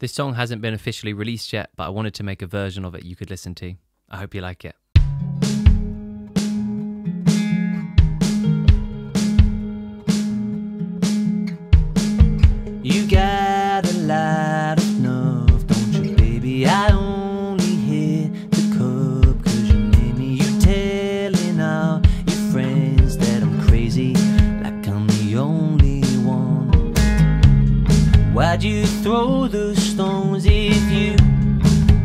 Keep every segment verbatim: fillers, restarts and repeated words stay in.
This song hasn't been officially released yet, but I wanted to make a version of it you could listen to. I hope you like it. You got a lot of nerve, don't you, baby? I only hit the curb 'cause you made me. You telling all your friends that I'm crazy, like I'm the only one. Why'd you throw those stones if you?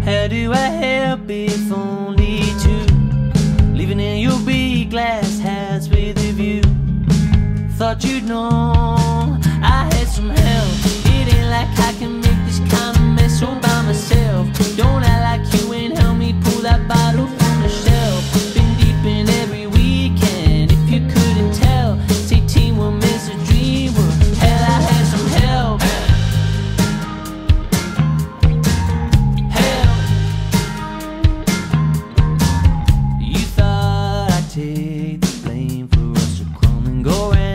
How do I help if only two? Living in your big glass house with a view. Thought you'd know I had some help. It ain't like I can make this kind of mess all by myself. Don't act like you ain't help me pull that bottle from the shelf. Been deep in every weekend, if you couldn't tell. Say teamwork is a dream world. Hell, I had some help. Help. You thought I'd take the blame for us to come and go around.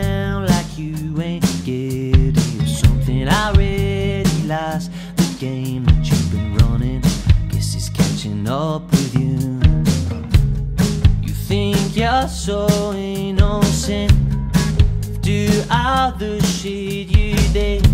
The game that you've been running, guess it's catching up with you. You think you're so innocent, do all the shit you did.